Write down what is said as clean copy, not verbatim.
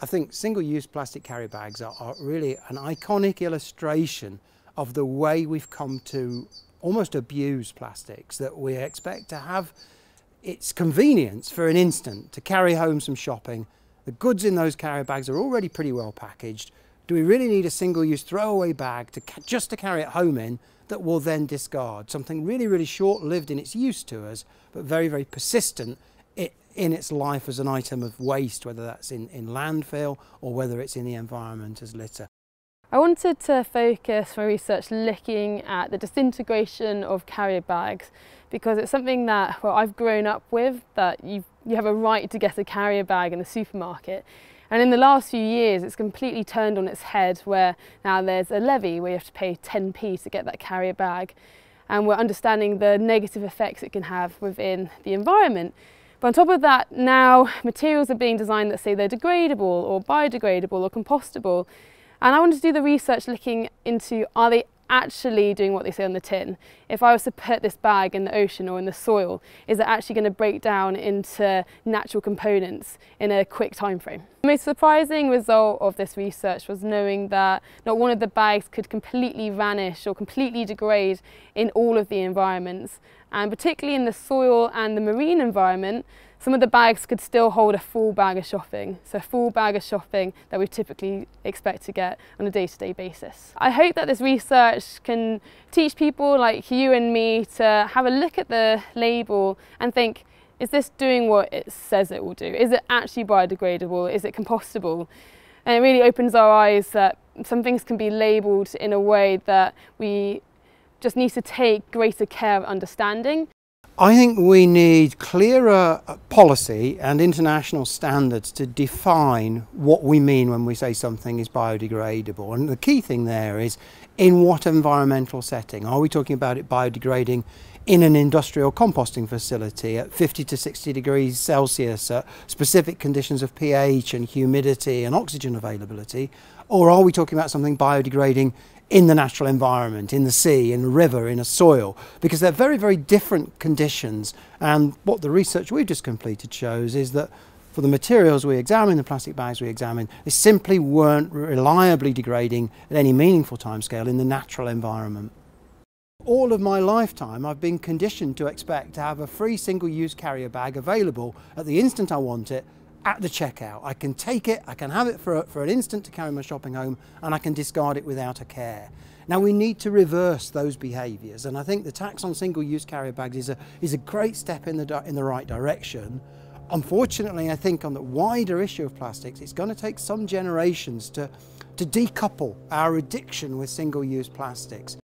I think single-use plastic carry bags are really an iconic illustration of the way we've come to almost abuse plastics, that we expect to have its convenience for an instant to carry home some shopping. The goods in those carry bags are already pretty well packaged. Do we really need a single-use throwaway bag just to carry it home in that we'll then discard? Something really, really short-lived in its use to us, but very, very persistent in its life as an item of waste, whether that's in landfill or whether it's in the environment as litter. I wanted to focus my research looking at the disintegration of carrier bags, because it's something that, well, I've grown up with, that you have a right to get a carrier bag in the supermarket. And in the last few years, it's completely turned on its head, where now there's a levy where you have to pay 10p to get that carrier bag. And we're understanding the negative effects it can have within the environment. But on top of that, now materials are being designed that say they're degradable or biodegradable or compostable. And I wanted to do the research looking into, are they actually doing what they say on the tin? If I was to put this bag in the ocean or in the soil, is it actually going to break down into natural components in a quick time frame? The most surprising result of this research was knowing that not one of the bags could completely vanish or completely degrade in all of the environments, and particularly in the soil and the marine environment. Some of the bags could still hold a full bag of shopping, so a full bag of shopping that we typically expect to get on a day-to-day basis. I hope that this research can teach people like you and me to have a look at the label and think, is this doing what it says it will do? Is it actually biodegradable? Is it compostable? And it really opens our eyes that some things can be labelled in a way that we just need to take greater care of understanding. I think we need clearer policy and international standards to define what we mean when we say something is biodegradable. And the key thing there is, in what environmental setting? Are we talking about it biodegrading in an industrial composting facility at 50 to 60 degrees Celsius, at specific conditions of pH and humidity and oxygen availability? Or are we talking about something biodegrading in the natural environment, in the sea, in a river, in a soil? Because they're very, very different conditions. And what the research we've just completed shows is that for the materials we examine, the plastic bags we examine, they simply weren't reliably degrading at any meaningful timescale in the natural environment. All of my lifetime I've been conditioned to expect to have a free single-use carrier bag available at the instant I want it, at the checkout. I can take it, I can have it for an instant to carry my shopping home, and I can discard it without a care. Now we need to reverse those behaviours, and I think the tax on single-use carrier bags is a great step in the right direction. Unfortunately, I think on the wider issue of plastics, it's going to take some generations to decouple our addiction with single-use plastics.